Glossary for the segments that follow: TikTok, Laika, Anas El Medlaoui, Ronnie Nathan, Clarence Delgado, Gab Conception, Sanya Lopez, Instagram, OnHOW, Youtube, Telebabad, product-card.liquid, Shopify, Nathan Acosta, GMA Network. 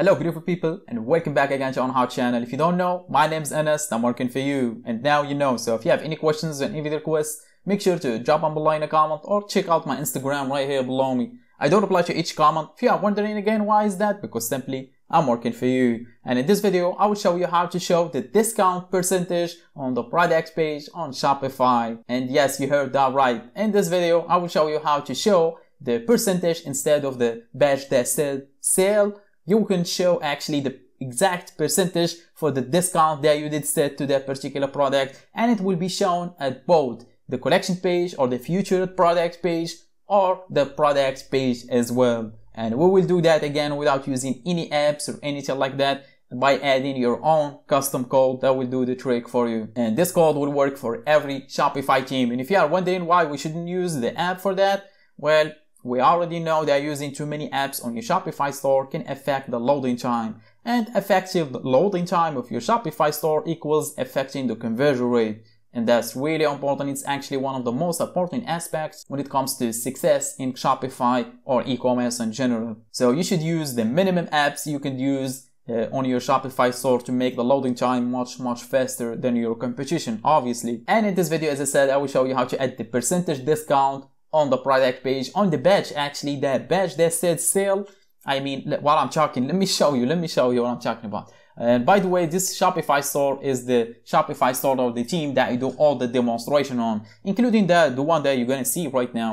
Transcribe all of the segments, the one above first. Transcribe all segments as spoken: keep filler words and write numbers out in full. Hello beautiful people, and welcome back again to OnHOW channel. If you don't know, my name is Anas, I'm working for you, and now you know. So if you have any questions and any video requests, make sure to drop them below in a comment or check out my Instagram right here below me. I don't reply to each comment. If you are wondering again why is that, because simply I'm working for you. And in this video, I will show you how to show the discount percentage on the product page on Shopify. And yes, you heard that right. In this video, I will show you how to show the percentage instead of the badge that said sale. You can show actually the exact percentage for the discount that you did set to that particular product, and it will be shown at both the collection page or the featured product page or the product page as well. And we will do that again without using any apps or anything like that, by adding your own custom code that will do the trick for you. And this code will work for every Shopify team. And if you are wondering why we shouldn't use the app for that, well, we already know that using too many apps on your Shopify store can affect the loading time, and effective loading time of your Shopify store equals affecting the conversion rate. And that's really important. It's actually one of the most important aspects when it comes to success in Shopify or e-commerce in general. So you should use the minimum apps you can use Uh, on your Shopify store to make the loading time much much faster than your competition, obviously. And in this video, as I said, I will show you how to add the percentage discount on the product page, on the badge. Actually, that badge that said sale, I mean, while I'm talking, let me show you, let me show you what I'm talking about. And by the way, this Shopify store is the Shopify store of the team that I do all the demonstration on, including the, the one that you're gonna see right now.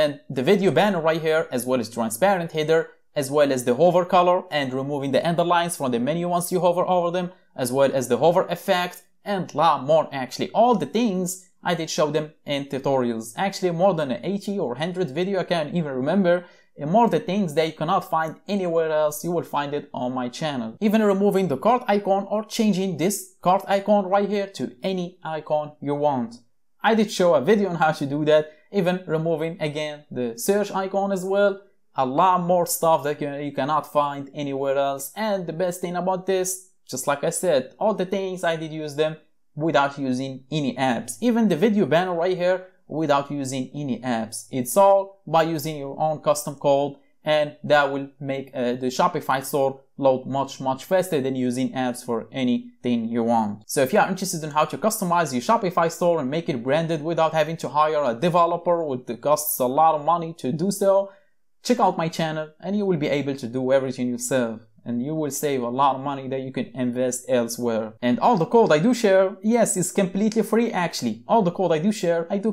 And the video banner right here, as well as transparent header, as well as the hover color and removing the underlines from the menu once you hover over them, as well as the hover effect and lot more. Actually, all the things I did show them in tutorials, actually more than eighty or one hundred video, I can't even remember. And more the things that you cannot find anywhere else, you will find it on my channel. Even removing the cart icon or changing this cart icon right here to any icon you want. I did show a video on how to do that, even removing again the search icon as well. A lot more stuff that you, you cannot find anywhere else. And the best thing about this, just like I said, all the things I did use them without using any apps. Even the video banner right here without using any apps. It's all by using your own custom code, and that will make uh, the Shopify store load much much faster than using apps for anything you want. So if you are interested in how to customize your Shopify store and make it branded without having to hire a developer, which costs a lot of money to do so, check out my channel and you will be able to do everything yourself, and you will save a lot of money that you can invest elsewhere. And all the code I do share, yes, is completely free actually. All the code I do share, I do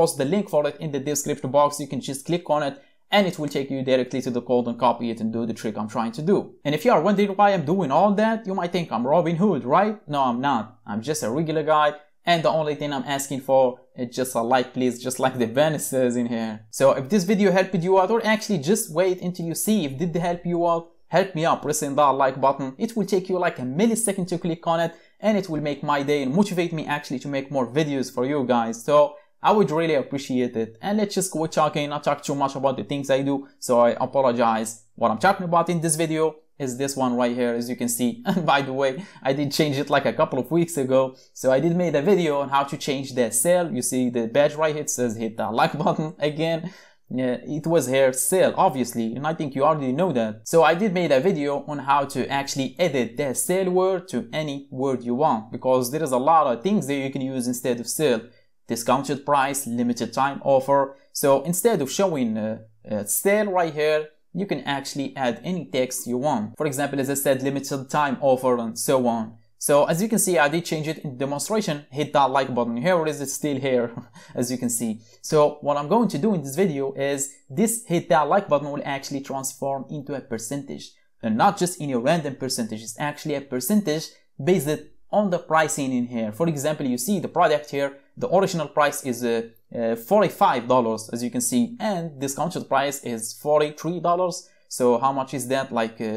post the link for it in the description box. You can just click on it and it will take you directly to the code and copy it and do the trick I'm trying to do. And if you are wondering why I'm doing all that, you might think I'm Robin Hood, right? No, I'm not. I'm just a regular guy. And the only thing I'm asking for is just a like, please, just like the banner says in here. So if this video helped you out, or actually just wait until you see if did help you out, help me out pressing that like button. It will take you like a millisecond to click on it, and it will make my day and motivate me actually to make more videos for you guys. So I would really appreciate it. And let's just quit talking. I talk too much about the things I do, so I apologize. What I'm talking about in this video is this one right here, as you can see. And by the way, I did change it like a couple of weeks ago, so I did made a video on how to change the sale. You see the badge right here, it says hit the like button again. Yeah, it was here sale, obviously, and I think you already know that. So I did made a video on how to actually edit the sale word to any word you want, because there is a lot of things that you can use instead of sale. Discounted price, limited time offer. So instead of showing uh, uh, sale right here, you can actually add any text you want. For example, as I said, limited time offer and so on. So as you can see, I did change it in demonstration. Hit that like button here, or is it still here? As you can see. So what I'm going to do in this video is this hit that like button will actually transform into a percentage, and not just any random percentage. It's actually a percentage based on the pricing in here. For example, you see the product here, the original price is uh, uh, forty-five dollars, as you can see, and discounted price is forty-three dollars. So how much is that, like uh,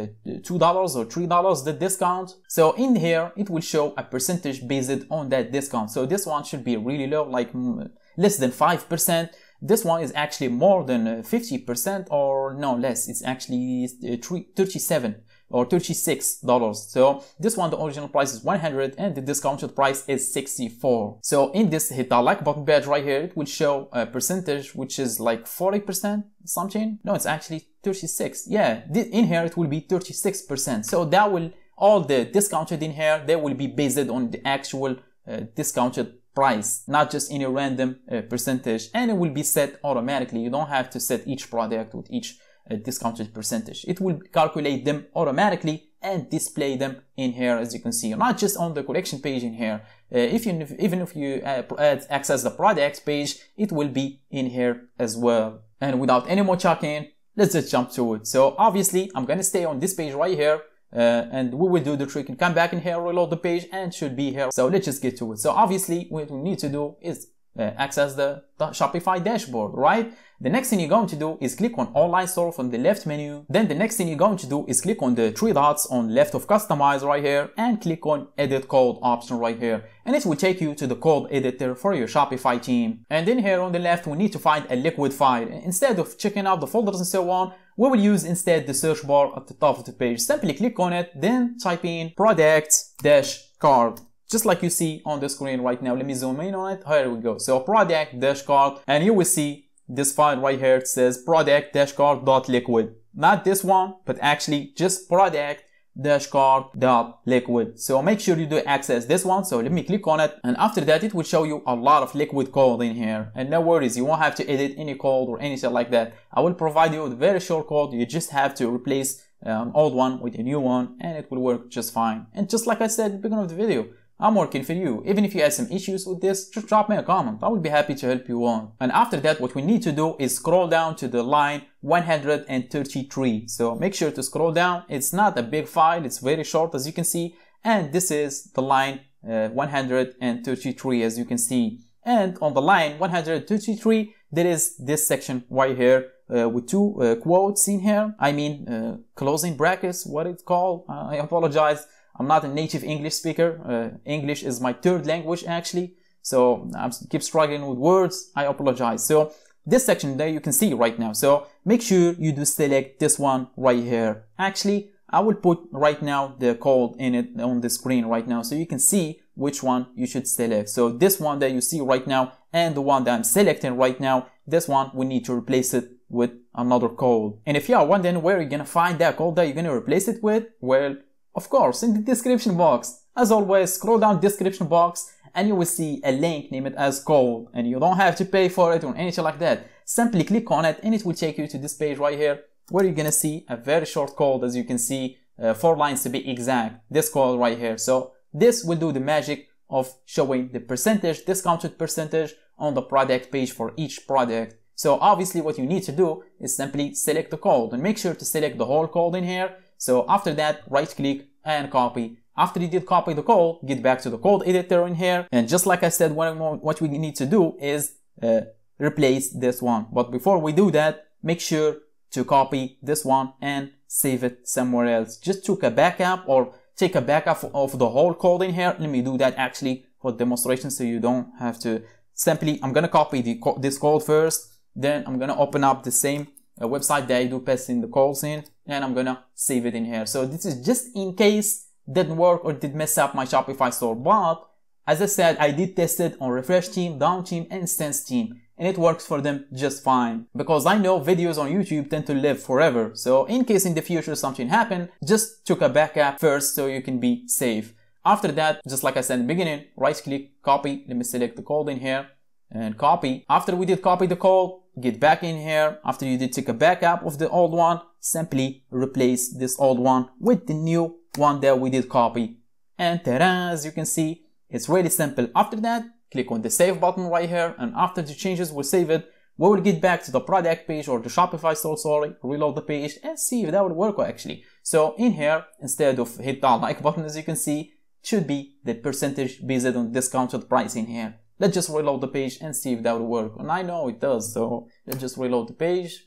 two dollars or three dollars the discount? So in here it will show a percentage based on that discount. So this one should be really low, like mm, less than five percent. This one is actually more than fifty percent, or no, less. It's actually uh, thirty-seven. or thirty-six dollars. So this one, the original price is one hundred and the discounted price is sixty-four. So in this, hit that like button badge right here, it will show a percentage which is like forty percent something. No, it's actually thirty-six. Yeah, in here it will be thirty-six percent. So that will, all the discounted in here, they will be based on the actual uh, discounted price, not just any random uh, percentage, and it will be set automatically. You don't have to set each product with each uh, discounted percentage. It will calculate them automatically and display them in here, as you can see, not just on the collection page in here. Uh, if you, even if you uh, access the products page, it will be in here as well. And without any more talking, let's just jump to it. So obviously I'm gonna stay on this page right here. Uh, and we will do the trick and come back in here, reload the page, and should be here. So let's just get to it. So obviously what we need to do is uh, access the, the Shopify dashboard, right? The next thing you're going to do is click on online store from the left menu. Then the next thing you're going to do is click on the three dots on left of customize right here and click on edit code option right here. And it will take you to the code editor for your Shopify team. And in here on the left, we need to find a liquid file. Instead of checking out the folders and so on, we will use instead the search bar at the top of the page. Simply click on it, then type in product-card, just like you see on the screen right now. Let me zoom in on it. Here we go. So product-card, and you will see this file right here. It says product-card.liquid. Not this one, but actually just product-card.liquid. So make sure you do access this one. So let me click on it, and after that it will show you a lot of liquid code in here. And no worries, you won't have to edit any code or anything like that. I will provide you with very short code. You just have to replace an old one with a new one and it will work just fine. And just like I said at the beginning of the video, I'm working for you. Even if you have some issues with this, just drop me a comment. I will be happy to help you on. And after that, what we need to do is scroll down to the line one hundred thirty-three. So make sure to scroll down. It's not a big file. It's very short, as you can see. And this is the line uh, one hundred thirty-three, as you can see. And on the line one hundred thirty-three, there is this section right here. Uh, with two uh, quotes in here. I mean, uh, closing brackets, what it's called. Uh, I apologize. I'm not a native English speaker. Uh, English is my third language, actually. So I keep struggling with words. I apologize. So this section there you can see right now. So make sure you do select this one right here. Actually, I will put right now the code in it on the screen right now, so you can see which one you should select. So this one that you see right now and the one that I'm selecting right now, this one we need to replace it with another code. And if you are wondering where you're gonna find that code that you're gonna replace it with, well, of course, in the description box. As always, scroll down description box and you will see a link named as code, and you don't have to pay for it or anything like that. Simply click on it and it will take you to this page right here where you're gonna see a very short code, as you can see, uh, four lines to be exact, this code right here. So this will do the magic of showing the percentage, discounted percentage on the product page for each product. So obviously what you need to do is simply select the code and make sure to select the whole code in here. So after that, right click and copy. After you did copy the code, get back to the code editor in here. And just like I said, what we need to do is uh, replace this one. But before we do that, make sure to copy this one and save it somewhere else. Just take a backup or take a backup of the whole code in here. Let me do that actually for demonstration so you don't have to. Simply, I'm gonna copy the co this code first. Then I'm gonna open up the same uh, website that I do paste in the calls in, and I'm gonna save it in here. So this is just in case didn't work or did mess up my Shopify store. But as I said, I did test it on refresh team, down team, and stance team, and it works for them just fine. Because I know videos on YouTube tend to live forever. So in case in the future something happened, just took a backup first so you can be safe. After that, just like I said in the beginning, right click, copy. Let me select the code in here and copy. After we did copy the code, get back in here. After you did take a backup of the old one, simply replace this old one with the new one that we did copy. And ta-da, as you can see, it's really simple. After that, click on the save button right here, and after the changes will save it. We will get back to the product page or the Shopify store, sorry, reload the page and see if that will work actually. So in here, instead of hit that like button, as you can see, it should be the percentage based on discounted price in here. Let's just reload the page and see if that will work. And I know it does, so let's just reload the page.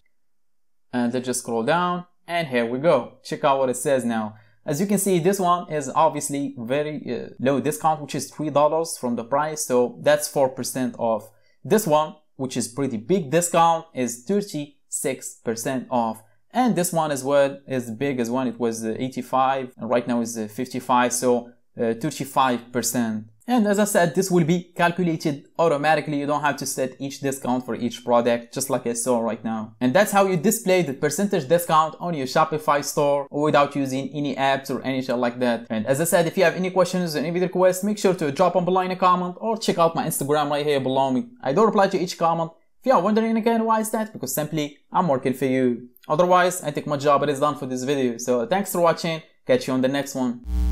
And let's just scroll down. And here we go. Check out what it says now. As you can see, this one is obviously very uh, low discount, which is three dollars from the price. So that's four percent off. This one, which is pretty big discount, is thirty-six percent off. And this one as well is big as one. It was eighty-five and right now is fifty-five, so thirty-five percent. And as I said, this will be calculated automatically. You don't have to set each discount for each product, just like I saw right now. And that's how you display the percentage discount on your Shopify store without using any apps or anything like that. And as I said, if you have any questions or any video requests, make sure to drop them below in a comment or check out my Instagram right here below me. I don't reply to each comment. If you are wondering again why is that, because simply I'm working for you. Otherwise, I think my job is done for this video. So thanks for watching. Catch you on the next one.